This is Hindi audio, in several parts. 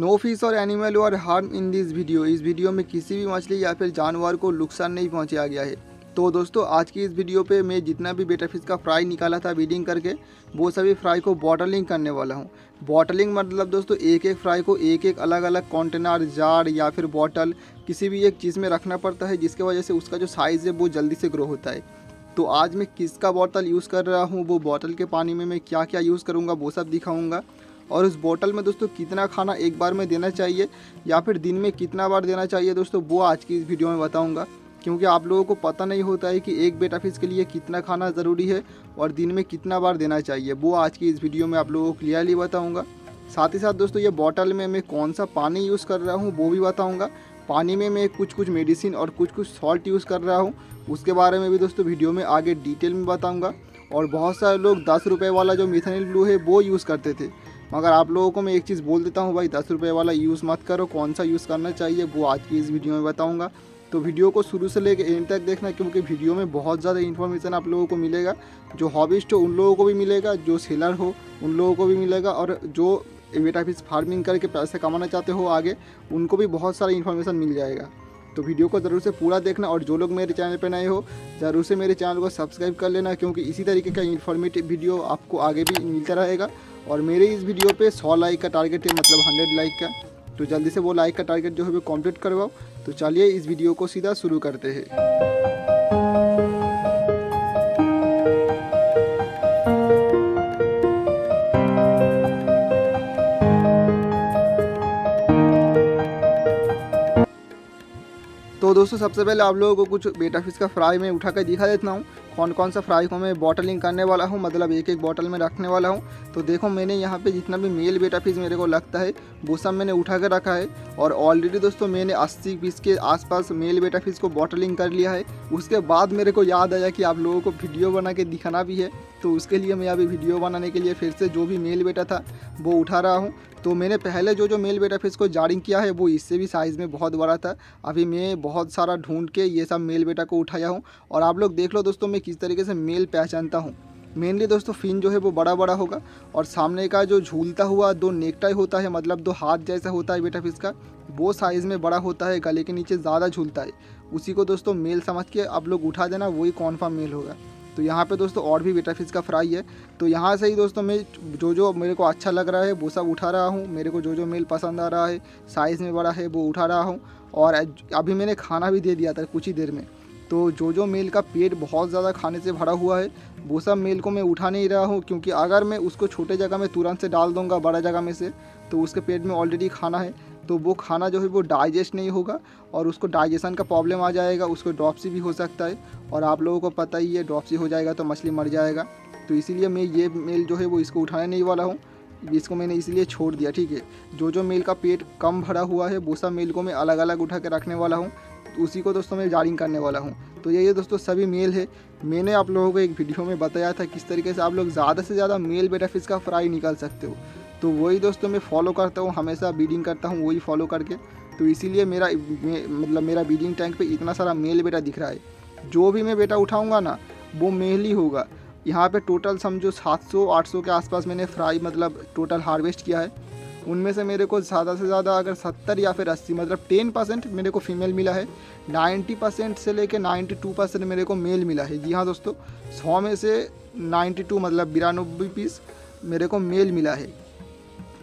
नो फिश और एनिमल और हार्म इन दिस वीडियो। इस वीडियो में किसी भी मछली या फिर जानवर को नुकसान नहीं पहुंचाया गया है। तो दोस्तों आज की इस वीडियो पे मैं जितना भी बेटा फिश का फ्राई निकाला था बीडिंग करके, वो सभी फ्राई को बॉटलिंग करने वाला हूँ। बॉटलिंग मतलब दोस्तों एक एक फ्राई को एक एक अलग अलग कंटेनर, जार या फिर बॉटल किसी भी एक चीज़ में रखना पड़ता है, जिसके वजह से उसका जो साइज़ है वो जल्दी से ग्रो होता है। तो आज मैं किसका बॉटल यूज़ कर रहा हूँ, वो बॉटल के पानी में मैं क्या क्या यूज़ करूँगा वो सब दिखाऊँगा, और उस बोतल में दोस्तों कितना खाना एक बार में देना चाहिए या फिर दिन में कितना बार देना चाहिए दोस्तों, वो आज की इस वीडियो में बताऊँगा। क्योंकि आप लोगों को पता नहीं होता है कि एक बेटा फिश के लिए कितना खाना ज़रूरी है और दिन में कितना बार देना चाहिए, वो आज की इस वीडियो में आप लोगों को क्लियरली बताऊँगा। साथ ही साथ दोस्तों ये बॉटल में मैं कौन सा पानी यूज़ कर रहा हूँ वो भी बताऊँगा। पानी में मैं कुछ कुछ मेडिसिन और कुछ कुछ सॉल्ट यूज़ कर रहा हूँ, उसके बारे में भी दोस्तों वीडियो में आगे डिटेल में बताऊंगा। और बहुत सारे लोग 10 रुपये वाला जो मिथानिल ब्लू है वो यूज़ करते थे, मगर आप लोगों को मैं एक चीज़ बोल देता हूँ भाई, 10 रुपये वाला यूज़ मत करो। कौन सा यूज़ करना चाहिए वो आज की इस वीडियो में बताऊँगा। तो वीडियो को शुरू से लेकर एंड तक देखना, क्योंकि वीडियो में बहुत ज़्यादा इन्फॉर्मेशन आप लोगों को मिलेगा। जो हॉबिस्ट हो उन लोगों को भी मिलेगा, जो सेलर हो उन लोगों को भी मिलेगा, और जो बेटा फिश फार्मिंग करके पैसे कमाना चाहते हो आगे, उनको भी बहुत सारा इन्फॉर्मेशन मिल जाएगा। तो वीडियो को ज़रूर से पूरा देखना, और जो लोग मेरे चैनल पर नए हो ज़रूर से मेरे चैनल को सब्सक्राइब कर लेना, क्योंकि इसी तरीके का इन्फॉर्मेटिव वीडियो आपको आगे भी मिलता रहेगा। और मेरे इस वीडियो पे 100 लाइक का टारगेट है, मतलब 100 लाइक का। तो जल्दी से वो लाइक का टारगेट जो है वो कंप्लीट करवाओ। तो चलिए इस वीडियो को सीधा शुरू करते हैं। तो दोस्तों सबसे पहले आप लोगों को कुछ बेटा फिश का फ्राई में उठा कर दिखा देता हूँ कौन कौन सा फ्राई को मैं बॉटलिंग करने वाला हूँ, मतलब एक एक बॉटल में रखने वाला हूँ। तो देखो मैंने यहाँ पे जितना भी मेल बेटा फिश मेरे को लगता है वो सब मैंने उठा कर रखा है, और ऑलरेडी दोस्तों मैंने 80 पीस के आसपास मेल बेटा फिश को बॉटलिंग कर लिया है। उसके बाद मेरे को याद आया कि आप लोगों को वीडियो बना के दिखाना भी है, तो उसके लिए मैं अभी वीडियो बनाने के लिए फिर से जो भी मेल बेटा था वो उठा रहा हूँ। तो मैंने पहले जो जो मेल बेटा फिश को जारिंग किया है वो इससे भी साइज़ में बहुत बड़ा था। अभी मैं बहुत सारा ढूंढ के ये सब मेल बेटा को उठाया हूँ, और आप लोग देख लो दोस्तों मैं किस तरीके से मेल पहचानता हूँ। मेनली दोस्तों फिन जो है वो बड़ा बड़ा होगा, और सामने का जो झूलता हुआ दो नेकटाई होता है, मतलब 2 हाथ जैसा होता है बेटा फिश का, वो साइज़ में बड़ा होता है, गले के नीचे ज़्यादा झूलता है। उसी को दोस्तों मेल समझ के आप लोग उठा देना, वही कॉन्फर्म मेल होगा। तो यहाँ पे दोस्तों और भी बेटा फिश का फ्राई है, तो यहाँ से ही दोस्तों मैं जो जो मेरे को अच्छा लग रहा है वो सब उठा रहा हूँ। मेरे को जो जो मेल पसंद आ रहा है, साइज़ में बड़ा है, वो उठा रहा हूँ। और अभी मैंने खाना भी दे दिया था कुछ ही देर में, तो जो जो मेल का पेट बहुत ज़्यादा खाने से भरा हुआ है वो सब मेल को मैं उठा नहीं रहा हूँ, क्योंकि अगर मैं उसको छोटे जगह में तुरंत से डाल दूँगा बड़ा जगह में से, तो उसके पेट में ऑलरेडी खाना है, तो वो खाना जो है वो डाइजेस्ट नहीं होगा और उसको डाइजेशन का प्रॉब्लम आ जाएगा, उसको ड्रॉप्सी भी हो सकता है। और आप लोगों को पता ही है ड्रॉप्सी हो जाएगा तो मछली मर जाएगा, तो इसीलिए मैं ये मेल जो है वो इसको उठाने नहीं वाला हूँ, इसको मैंने इसलिए छोड़ दिया। ठीक है, जो जो मेल का पेट कम भरा हुआ है वो सब मेल को मैं अलग अलग उठा के रखने वाला हूँ, उसी को दोस्तों मैं जारिंग करने वाला हूँ। तो ये दोस्तों सभी मेल है। मैंने आप लोगों को एक वीडियो में बताया था किस तरीके से आप लोग ज़्यादा से ज़्यादा मेल बेटा फिश का फ्राई निकाल सकते हो, तो वही दोस्तों मैं फॉलो करता हूँ, हमेशा बीडिंग करता हूँ वही फॉलो करके। तो इसीलिए मेरा बीडिंग टैंक पे इतना सारा मेल बेटा दिख रहा है। जो भी मैं बेटा उठाऊँगा ना वो मेल ही होगा। यहाँ पे टोटल समझो 700-800 के आसपास मैंने फ्राई मतलब टोटल हार्वेस्ट किया है। उनमें से मेरे को ज़्यादा से ज़्यादा अगर 70 या फिर 80 मतलब 10% मेरे को फीमेल मिला है, 90% से लेकर 92% मेरे को मेल मिला है। जी हाँ दोस्तों, 100 में से 92 मतलब 92 पीस मेरे को मेल मिला है।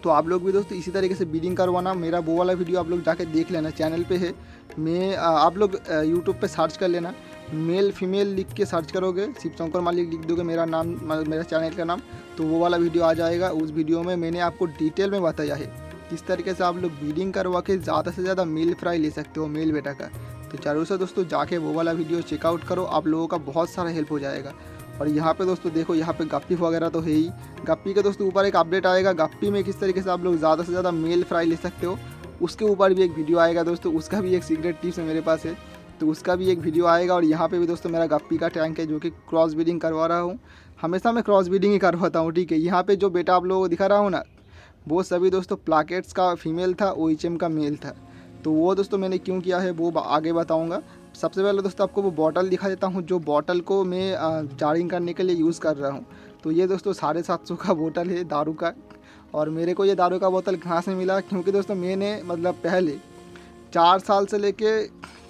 तो आप लोग भी दोस्तों इसी तरीके से बीडिंग करवाना। मेरा वो वाला वीडियो आप लोग जाके देख लेना, चैनल पे है। मैं आप लोग यूट्यूब पे सर्च कर लेना, मेल फीमेल लिख के सर्च करोगे, शिव शंकर मालिक लिख दोगे मेरा नाम, मेरा चैनल का नाम, तो वो वाला वीडियो आ जाएगा। उस वीडियो में मैंने आपको डिटेल में बताया है किस तरीके से आप लोग बीडिंग करवा के ज़्यादा से ज़्यादा मेल फ्राई ले सकते हो मेल बेटा का। तो जरूर से दोस्तों जाके वो वाला वीडियो चेकआउट करो, आप लोगों का बहुत सारा हेल्प हो जाएगा। और यहाँ पे दोस्तों देखो, यहाँ पे गप्पी वगैरह तो है ही। गप्पी के दोस्तों ऊपर एक अपडेट आएगा, गप्पी में किस तरीके से आप लोग ज़्यादा से ज़्यादा मेल फ्राई ले सकते हो, उसके ऊपर भी एक वीडियो आएगा दोस्तों। उसका भी एक सीक्रेट टिप्स मेरे पास है, तो उसका भी एक वीडियो आएगा। और यहाँ पे भी दोस्तों मेरा गप्पी का टैंक है जो कि क्रॉस ब्रीडिंग करवा रहा हूँ। हमेशा मैं क्रॉस ब्रीडिंग ही करवाता हूँ। ठीक है, यहाँ पर जो बेटा आप लोगों को दिखा रहा हूँ ना, वो सभी दोस्तों प्लाकेट्स का फीमेल था, OHM का मेल था। तो वो दोस्तों मैंने क्यों किया है वो आगे बताऊँगा। सबसे पहले दोस्तों आपको वो बॉटल दिखा देता हूँ, जो बॉटल को मैं जारिंग करने के लिए यूज़ कर रहा हूँ। तो ये दोस्तों 750 का बोतल है दारू का, और मेरे को ये दारू का बोतल कहाँ से मिला, क्योंकि दोस्तों मैंने मतलब पहले 4 साल से लेके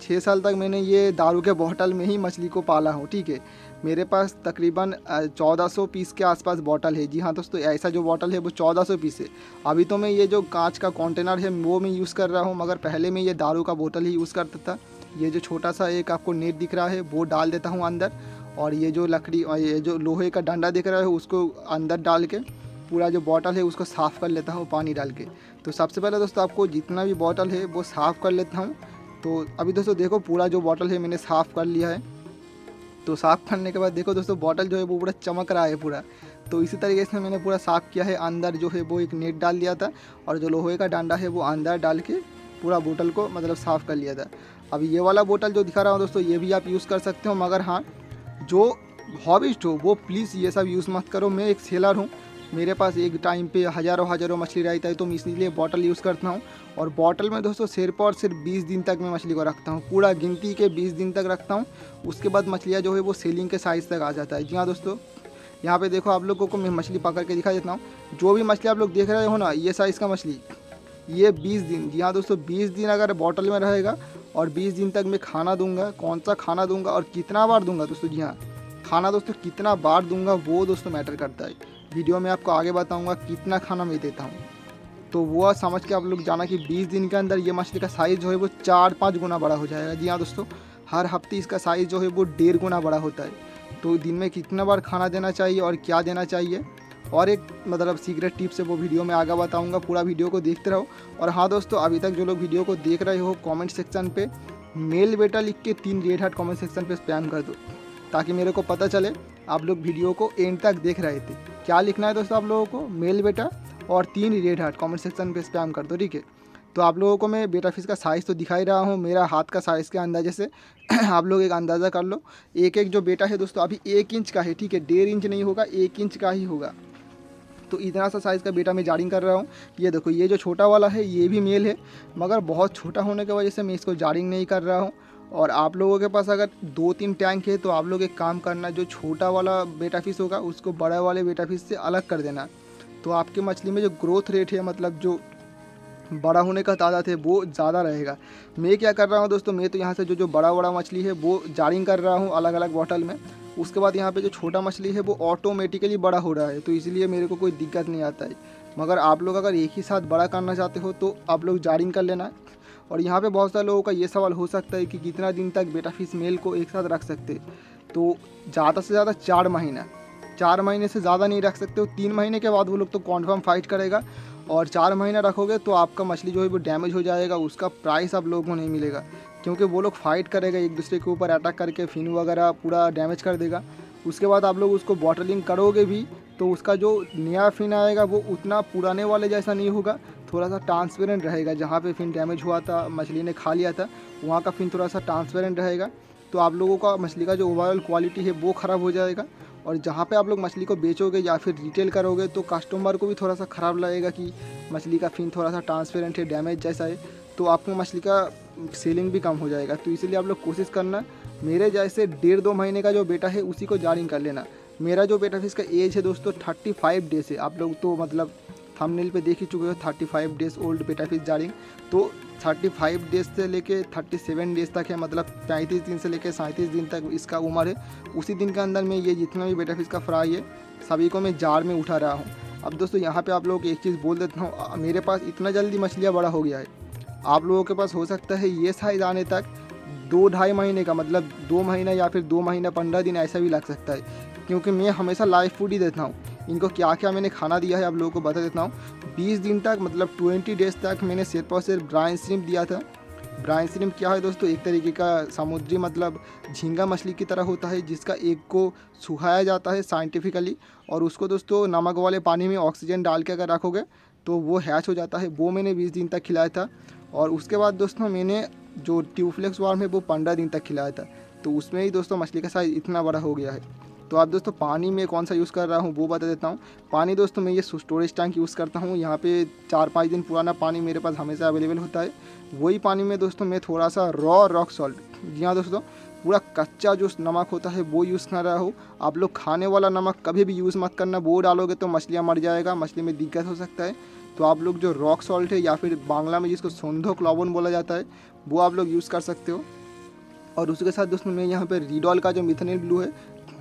6 साल तक मैंने ये दारू के बोतल में ही मछली को पाला हूँ। ठीक है, मेरे पास तकरीबन 1400 पीस के आसपास बोतल है। जी हाँ दोस्तों, ऐसा जो बोतल है वो 1400 पीस है। अभी तो मैं ये जो कांच का कंटेनर है वो मैं यूज़ कर रहा हूँ, मगर पहले मैं ये दारू का बोतल ही यूज़ करता था। ये जो छोटा सा एक आपको नेट दिख रहा है वो डाल देता हूँ अंदर, और ये जो लकड़ी और ये जो लोहे का डंडा दिख रहा है उसको अंदर डाल के पूरा जो बॉटल है उसको साफ़ कर लेता हूँ पानी डाल के। तो सबसे पहले दोस्तों आपको जितना भी बॉटल है वो साफ़ कर लेता हूँ। तो अभी दोस्तों देखो पूरा जो बॉटल है मैंने साफ़ कर लिया है। तो साफ़ करने के बाद देखो दोस्तों बॉटल जो है वो पूरा चमक रहा है पूरा। तो इसी तरीके से मैंने पूरा साफ़ किया है। अंदर जो है वो एक नेट डाल दिया था और जो लोहे का डंडा है वो अंदर डाल के पूरा बोतल को मतलब साफ़ कर लिया था। अब ये वाला बोतल जो दिखा रहा हूँ दोस्तों ये भी आप यूज़ कर सकते हो, मगर हाँ जो हॉबिस्ट हो वो प्लीज़ ये सब यूज़ मत करो। मैं एक सेलर हूँ, मेरे पास एक टाइम पे हज़ारों मछली रहता है, तो मैं इसीलिए बॉटल यूज़ करता हूँ। और बॉटल में दोस्तों सिर्फ और सिर्फ 20 दिन तक मैं मछली को रखता हूँ, पूरा गिनती के 20 दिन तक रखता हूँ। उसके बाद मछलियाँ जो है वो सेलिंग के साइज़ तक आ जाता है। जी हाँ दोस्तों, यहाँ पे देखो आप लोगों को मैं मछली पकड़ के दिखा देता हूँ। जो भी मछली आप लोग देख रहे हो ना, ये साइज़ का मछली, ये 20 दिन। जी हाँ दोस्तों, 20 दिन अगर बॉटल में रहेगा और 20 दिन तक मैं खाना दूंगा। कौन सा खाना दूंगा और कितना बार दूंगा दोस्तों, जी हाँ, खाना दोस्तों कितना बार दूंगा वो दोस्तों मैटर करता है। वीडियो में आपको आगे बताऊंगा कितना खाना मैं देता हूँ। तो वो समझ के आप लोग जाना कि 20 दिन के अंदर ये मछली का साइज़ जो है वो 4-5 गुना बड़ा हो जाएगा। जी हाँ दोस्तों, हर हफ्ते इसका साइज़ जो है वो 1.5 गुना बड़ा होता है। तो दिन में कितना बार खाना देना चाहिए और क्या देना चाहिए और एक मतलब सीक्रेट टिप्स है, वो वीडियो में आगे बताऊंगा। पूरा वीडियो को देखते रहो। और हाँ दोस्तों, अभी तक जो लोग वीडियो को देख रहे हो कमेंट सेक्शन पे मेल बेटा लिख के 3 रेड हार्ट कमेंट सेक्शन पे स्पैम कर दो, ताकि मेरे को पता चले आप लोग वीडियो को एंड तक देख रहे थे। क्या लिखना है दोस्तों आप लोगों को, मेल बेटा और 3 रेड हार्ट कॉमेंट सेक्शन पर स्पैम कर दो। ठीक है, तो आप लोगों को मैं बेटा फिश का साइज़ तो दिखाई रहा हूँ, मेरा हाथ का साइज़ के अंदाजे से आप लोग एक अंदाज़ा कर लो। एक एक जो बेटा है दोस्तों अभी 1 इंच का है। ठीक है, 1.5 इंच नहीं होगा, 1 इंच का ही होगा। तो इतना सा साइज़ का बेटा मैं जारिंग कर रहा हूँ। ये देखो, ये जो छोटा वाला है ये भी मेल है, मगर बहुत छोटा होने की वजह से मैं इसको जारिंग नहीं कर रहा हूँ। और आप लोगों के पास अगर 2-3 टैंक है तो आप लोग एक काम करना, जो छोटा वाला बेटा फिश होगा उसको बड़े वाले बेटा फिश से अलग कर देना। तो आपके मछली में जो ग्रोथ रेट है, मतलब जो बड़ा होने का तादाद है, वो ज़्यादा रहेगा। मैं क्या कर रहा हूँ दोस्तों, मैं तो यहाँ से जो बड़ा मछली है वो जारिंग कर रहा हूँ अलग अलग बॉटल में। उसके बाद यहाँ पे जो छोटा मछली है वो ऑटोमेटिकली बड़ा हो रहा है, तो इसलिए मेरे को कोई दिक्कत नहीं आता है। मगर आप लोग अगर एक ही साथ बड़ा करना चाहते हो तो आप लोग जारिंग कर लेना। और यहाँ पे बहुत सारे लोगों का ये सवाल हो सकता है कि कितना दिन तक बेटा फिश मेल को एक साथ रख सकते, तो ज़्यादा से ज़्यादा 4 महीना, 4 महीने से ज़्यादा नहीं रख सकते हो। 3 महीने के बाद वो लोग तो कॉन्फर्म फाइट करेगा, और 4 महीना रखोगे तो आपका मछली जो है वो डैमेज हो जाएगा, उसका प्राइस आप लोगों को नहीं मिलेगा, क्योंकि वो लोग फाइट करेगा एक दूसरे के ऊपर अटैक करके, फिन वगैरह पूरा डैमेज कर देगा। उसके बाद आप लोग उसको बॉटलिंग करोगे भी तो उसका जो नया फिन आएगा वो उतना पुराने वाले जैसा नहीं होगा, थोड़ा सा ट्रांसपेरेंट रहेगा। जहाँ पे फिन डैमेज हुआ था, मछली ने खा लिया था, वहाँ का फिन थोड़ा सा ट्रांसपेरेंट रहेगा। तो आप लोगों का मछली का जो ओवरऑल क्वालिटी है वो ख़राब हो जाएगा। और जहाँ पे आप लोग मछली को बेचोगे या फिर रिटेल करोगे तो कस्टमर को भी थोड़ा सा ख़राब लगेगा कि मछली का फिन थोड़ा सा ट्रांसपेरेंट है, डैमेज जैसा है, तो आपको मछली का सेलिंग भी कम हो जाएगा। तो इसलिए आप लोग कोशिश करना, मेरे जैसे 1.5-2 महीने का जो बेटा है उसी को जारिंग कर लेना। मेरा जो बेटा फिश का एज है दोस्तों 35 डेज़ है। आप लोग तो मतलब थंबनेल पे देख ही चुके हो 35 days old betta fish jarring. तो 35 डेज़ से लेके 37 डेज़ तक है, मतलब 35 दिन से लेके 37 दिन तक इसका उम्र है। उसी दिन के अंदर में ये जितना भी बेटा फिश का फ्राई है सभी को मैं जार में उठा रहा हूँ। अब दोस्तों यहाँ पे आप लोगों को एक चीज़ बोल देता हूँ, मेरे पास इतना जल्दी मछलियाँ बड़ा हो गया है। आप लोगों के पास हो सकता है ये साइज़ आने तक 2-2.5 महीने का, मतलब 2 महीना या फिर 2 महीना 15 दिन ऐसा भी लग सकता है, क्योंकि मैं हमेशा लाइव फूड ही देता हूँ। इनको क्या क्या मैंने खाना दिया है आप लोगों को बता देता हूँ। 20 दिन तक, मतलब 20 डेज़ तक मैंने सिर्फ और सिर्फ ब्राइन श्रिम्प दिया था। ब्राइन श्रिम्प क्या है दोस्तों, एक तरीके का समुद्री मतलब झींगा मछली की तरह होता है, जिसका एक को सुखाया जाता है साइंटिफिकली, और उसको दोस्तों नमक वाले पानी में ऑक्सीजन डाल के अगर रखोगे तो वो हैच हो जाता है। वो मैंने 20 दिन तक खिलाया था। और उसके बाद दोस्तों मैंने जो ट्यूबफ्लेक्स वार्म है वो 15 दिन तक खिलाया था। तो उसमें ही दोस्तों मछली का साइज़ इतना बड़ा हो गया है। तो आप दोस्तों पानी में कौन सा यूज़ कर रहा हूँ वो बता देता हूँ। पानी दोस्तों मैं ये स्टोरेज टैंक यूज़ करता हूँ। यहाँ पे 4-5 दिन पुराना पानी मेरे पास हमेशा अवेलेबल होता है। वही पानी में दोस्तों मैं थोड़ा सा रॉक सॉल्ट, जी हाँ दोस्तों पूरा कच्चा जो नमक होता है वो यूज़ कर रहा हो। आप लोग खाने वाला नमक कभी भी यूज़ मत करना, वो डालोगे तो मछलियाँ मर जाएगा, मछली में दिक्कत हो सकता है। तो आप लोग जो रॉक सॉल्ट है या फिर बांग्ला में जिसको सोंधक लवण बोला जाता है वो आप लोग यूज़ कर सकते हो। और उसके साथ दोस्तों मैं यहाँ पर रीडॉल का जो मिथानिल ब्लू है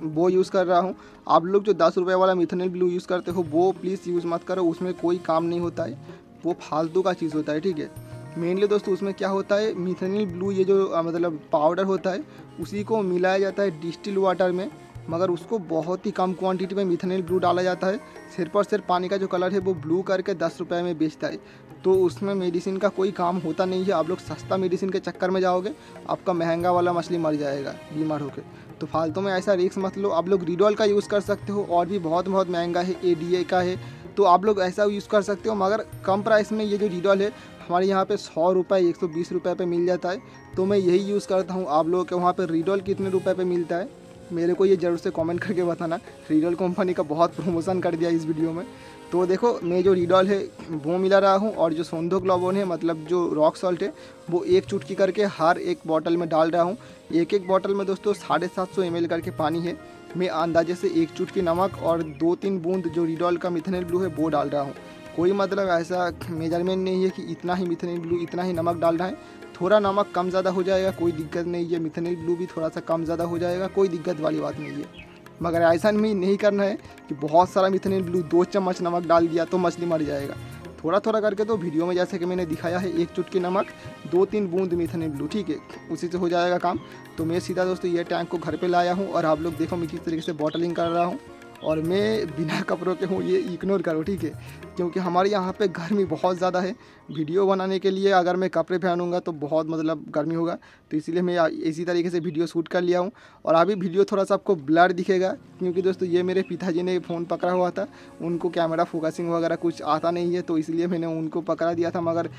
वो यूज़ कर रहा हूँ। आप लोग जो 10 रुपये वाला मिथानिल ब्लू यूज़ करते हो वो प्लीज़ यूज़ मत करो, उसमें कोई काम नहीं होता है, वो फालतू का चीज़ होता है, ठीक है। मेनली दोस्तों उसमें क्या होता है, मिथानिल ब्लू ये जो मतलब पाउडर होता है उसी को मिलाया जाता है डिस्टिल वाटर में, मगर उसको बहुत ही कम क्वांटिटी में मिथानिल ब्लू डाला जाता है। सिर्फ और सिर्फ पानी का जो कलर है वो ब्लू करके 10 रुपये में बेचता है, तो उसमें मेडिसिन का कोई काम होता नहीं है। आप लोग सस्ता मेडिसिन के चक्कर में जाओगे, आपका महंगा वाला मछली मर जाएगा बीमार होकर, तो फालतू में ऐसा रिस्क मत लो। आप लोग रीडॉल का यूज़ कर सकते हो, और भी बहुत बहुत महंगा है, ADA का है, तो आप लोग ऐसा यूज़ कर सकते हो। मगर कम प्राइस में ये जो रीडॉल है हमारे यहाँ पे 100 रुपये 120 रुपये पे मिल जाता है, तो मैं यही यूज़ करता हूँ। आप लोगों के वहाँ पे रीडॉल कितने रुपए पे मिलता है, मेरे को ये ज़रूर से कमेंट करके बताना। रीडॉल कंपनी का बहुत प्रमोशन कर दिया इस वीडियो में। तो देखो मैं जो रीडॉल है वो मिला रहा हूँ, और जो सोंधक लवण है मतलब जो रॉक सॉल्ट है वो 1 चुटकी करके हर एक बॉटल में डाल रहा हूँ। एक बॉटल में दोस्तों 750 ml करके पानी है। मैं अंदाजे से 1 चुटकी नमक और 2-3 बूंद जो रीडॉल का मिथानिल ब्लू है वो डाल रहा हूँ। कोई मतलब ऐसा मेजरमेंट नहीं है कि इतना ही मिथानिल ब्लू इतना ही नमक डालना है, थोड़ा नमक कम ज़्यादा हो जाएगा कोई दिक्कत नहीं है, मिथानिल ब्लू भी थोड़ा सा कम ज़्यादा हो जाएगा कोई दिक्कत वाली बात नहीं है। मगर ऐसा नहीं करना है कि बहुत सारा मिथानिल ब्लू 2 चम्मच नमक डाल दिया तो मछली मर जाएगा। थोड़ा थोड़ा करके तो वीडियो में जैसे कि मैंने दिखाया है 1 चुटकी नमक 2-3 बूंद मिथानिल ब्लू, ठीक है, उसी से हो जाएगा काम। तो मैं सीधा दोस्तों ये टैंक को घर पे लाया हूँ, और आप लोग देखो मैं किस तरीके से बॉटलिंग कर रहा हूँ, और मैं बिना कपड़ों के हूँ, ये इग्नोर करो, ठीक है, क्योंकि हमारे यहाँ पे गर्मी बहुत ज़्यादा है। वीडियो बनाने के लिए अगर मैं कपड़े पहनूँगा तो बहुत मतलब गर्मी होगा, तो इसीलिए मैं इसी तरीके से वीडियो शूट कर लिया हूँ। और अभी वीडियो थोड़ा सा आपको ब्लर दिखेगा, क्योंकि दोस्तों ये मेरे पिताजी ने फ़ोन पकड़ा हुआ था, उनको कैमरा फोकसिंग वगैरह कुछ आता नहीं है, तो इसलिए मैंने उनको पकड़ा दिया था, मगर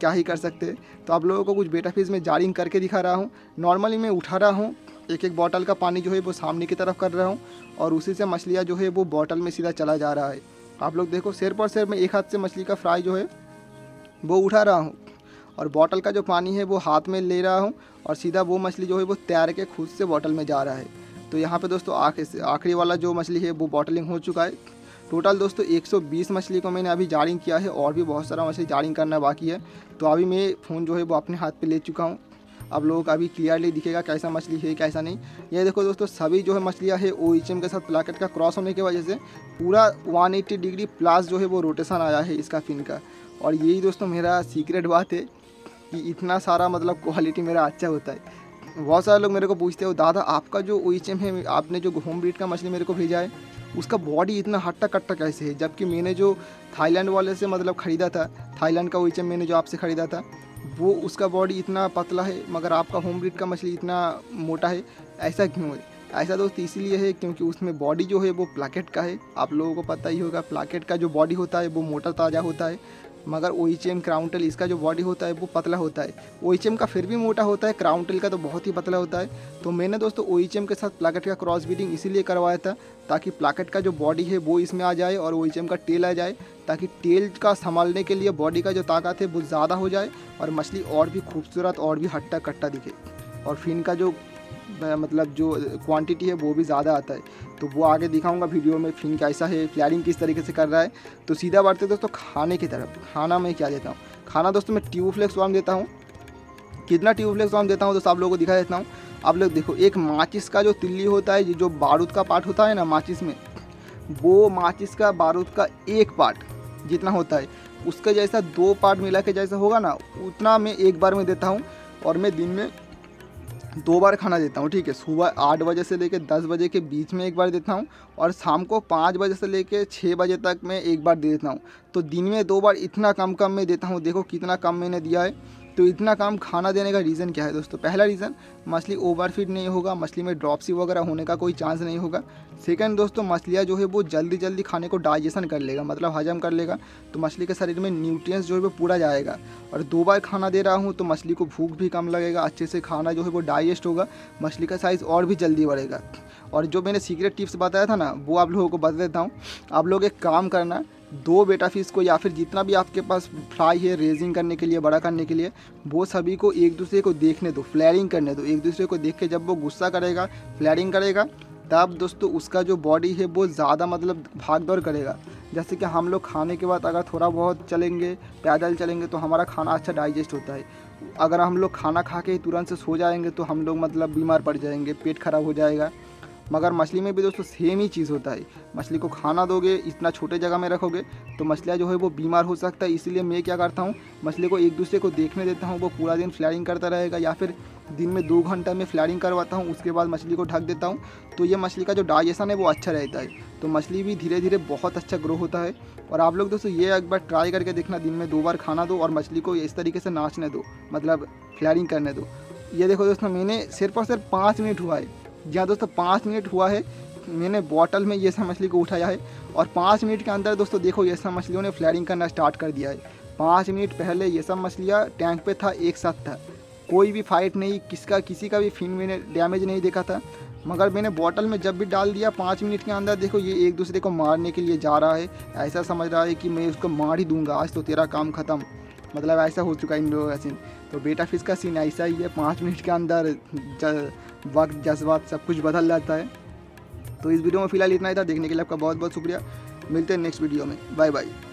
क्या ही कर सकते। तो आप लोगों को कुछ बेटा फीस में जारिंग करके दिखा रहा हूँ। नॉर्मली मैं उठा रहा हूँ, एक बॉटल का पानी जो है वो सामने की तरफ कर रहा हूँ, और उसी से मछलियाँ जो है वो बॉटल में सीधा चला जा रहा है। आप लोग देखो सिर पर सिर मैं एक हाथ से मछली का फ्राई जो है वो उठा रहा हूँ, और बॉटल का जो पानी है वो हाथ में ले रहा हूँ, और सीधा वो मछली जो है वो तैर के खुद से बॉटल में जा रहा है। तो यहाँ पे दोस्तों आखिरी वाला जो मछली है वो बॉटलिंग हो चुका है। टोटल दोस्तों 120 मछली को मैंने अभी जारिंग किया है, और भी बहुत सारा मछली जारिंग करना बाकी है। तो अभी मैं फ़ोन जो है वो अपने हाथ पर ले चुका हूँ, आप लोगों का अभी क्लियरली दिखेगा कैसा मछली है कैसा नहीं। ये देखो दोस्तों सभी जो है मछलियाँ है OHM के साथ प्लाकेट का क्रॉस होने की वजह से पूरा 180 डिग्री प्लस जो है वो रोटेशन आया है इसका फिन का। और यही दोस्तों मेरा सीक्रेट बात है कि इतना सारा मतलब क्वालिटी मेरा अच्छा होता है। बहुत सारे लोग मेरे को पूछते हो, दादा आपका जो OHM है, आपने जो होम ब्रीड का मछली मेरे को भेजा है उसका बॉडी इतना हट्टा कट्टा कैसे है, जबकि मैंने जो थाईलैंड वाले से मतलब ख़रीदा था, थाईलैंड का OHM मैंने जो आपसे ख़रीदा था वो उसका बॉडी इतना पतला है, मगर आपका होम ब्रीड का मछली इतना मोटा है, ऐसा क्यों है? ऐसा दोस्त इसीलिए है क्योंकि उसमें बॉडी जो है वो प्लाकेट का है। आप लोगों को पता ही होगा प्लाकेट का जो बॉडी होता है वो मोटा ताज़ा होता है, मगर OHM क्राउनटेल इसका जो बॉडी होता है वो पतला होता है। OHM का फिर भी मोटा होता है, क्राउनटेल का तो बहुत ही पतला होता है। तो मैंने दोस्तों OHM के साथ प्लाकेट का क्रॉस ब्रीडिंग इसीलिए करवाया था ताकि प्लाकेट का जो बॉडी है वो इसमें आ जाए और OHM का टेल आ जाए, ताकि टेल का संभालने के लिए बॉडी का जो ताकत है वो ज़्यादा हो जाए और मछली और भी खूबसूरत और भी हट्टा कट्टा दिखे, और फिन का जो मतलब जो क्वांटिटी है वो भी ज़्यादा आता है। तो वो आगे दिखाऊंगा वीडियो में फिन कैसा है, फ्लेयरिंग किस तरीके से कर रहा है। तो सीधा बढ़ते दोस्तों खाने की तरफ। खाना में क्या देता हूँ? खाना दोस्तों मैं ट्यूबफ्लेक्स वार्म देता हूँ। कितना ट्यूबफ्लेक्स वार्म देता हूँ दोस्तों आप लोगों को दिखा देता हूँ। आप लोग देखो एक माचिस का जो तिल्ली होता है, जो बारूद का पार्ट होता है ना माचिस में, वो माचिस का बारूद का एक पार्ट जितना होता है उसके जैसा 2 पार्ट मिला के जैसा होगा ना, उतना मैं एक बार में देता हूँ। और मैं दिन में 2 बार खाना देता हूँ, ठीक है। सुबह 8 बजे से लेकर 10 बजे के बीच में एक बार देता हूँ, और शाम को 5 बजे से लेकर 6 बजे तक मैं एक बार दे देता हूँ। तो दिन में 2 बार इतना कम मैं देता हूँ। देखो कितना कम मैंने दिया है। तो इतना कम खाना देने का रीज़न क्या है दोस्तों? पहला रीज़न, मछली ओवरफीड नहीं होगा, मछली में ड्रॉपसी वगैरह होने का कोई चांस नहीं होगा। सेकंड दोस्तों, मछलियाँ जो है वो जल्दी जल्दी खाने को डाइजेशन कर लेगा, मतलब हजम कर लेगा, तो मछली के शरीर में न्यूट्रिएंट्स जो है वो पूरा जाएगा। और 2 बार खाना दे रहा हूँ तो मछली को भूख भी कम लगेगा, अच्छे से खाना जो है वो डाइजेस्ट होगा, मछली का साइज़ और भी जल्दी बढ़ेगा। और जो मैंने सीक्रेट टिप्स बताया था ना, वो आप लोगों को बता देता हूँ। आप लोग एक काम करना, दो बेटा फिश को या फिर जितना भी आपके पास फ्राई है रेजिंग करने के लिए, बड़ा करने के लिए, वो सभी को एक दूसरे को देखने दो, फ्लैरिंग करने दो। एक दूसरे को देख के जब वो गुस्सा करेगा, फ्लैरिंग करेगा, तब दोस्तों उसका जो बॉडी है वो ज़्यादा मतलब भाग दौड़ करेगा। जैसे कि हम लोग खाने के बाद अगर थोड़ा बहुत चलेंगे, पैदल चलेंगे तो हमारा खाना अच्छा डाइजेस्ट होता है। अगर हम लोग खाना खा के तुरंत से सो जाएंगे तो हम लोग मतलब बीमार पड़ जाएंगे, पेट खराब हो जाएगा। मगर मछली में भी दोस्तों सेम ही चीज़ होता है। मछली को खाना दोगे, इतना छोटे जगह में रखोगे तो मछलियाँ जो है वो बीमार हो सकता है। इसलिए मैं क्या करता हूँ, मछली को एक दूसरे को देखने देता हूँ, वो पूरा दिन फ्लैरिंग करता रहेगा या फिर दिन में 2 घंटा में फ्लैरिंग करवाता हूँ, उसके बाद मछली को ढक देता हूँ। तो ये मछली का जो डाइजेशन है वो अच्छा रहता है, तो मछली भी धीरे धीरे बहुत अच्छा ग्रो होता है। और आप लोग दोस्तों ये एक बार ट्राई करके देखना, दिन में 2 बार खाना दो और मछली को इस तरीके से नाचने दो, मतलब फ्लैरिंग करने दो। ये देखो दोस्तों, मैंने सिर्फ और सिर्फ 5 मिनट हुआ है, जहाँ दोस्तों 5 मिनट हुआ है, मैंने बॉटल में ये सब मछली को उठाया है और 5 मिनट के अंदर दोस्तों देखो ये सब मछलियों ने फ्लैरिंग करना स्टार्ट कर दिया है। 5 मिनट पहले ये सब मछलियाँ टैंक पे था, एक साथ था, कोई भी फाइट नहीं, किसी का भी फिन मैंने डैमेज नहीं देखा था। मगर मैंने बॉटल में जब भी डाल दिया, 5 मिनट के अंदर देखो ये एक दूसरे को मारने के लिए जा रहा है, ऐसा समझ रहा है कि मैं उसको मार ही दूंगा, आज तो तेरा काम ख़त्म, मतलब ऐसा हो चुका है इन लोगों का सीन। तो बेटा फिश का सीन ऐसा ही है, 5 मिनट के अंदर वक्त, जज्बात सब कुछ बदल जाता है। तो इस वीडियो में फ़िलहाल इतना ही था। देखने के लिए आपका बहुत बहुत शुक्रिया। मिलते हैं नेक्स्ट वीडियो में। Bye bye.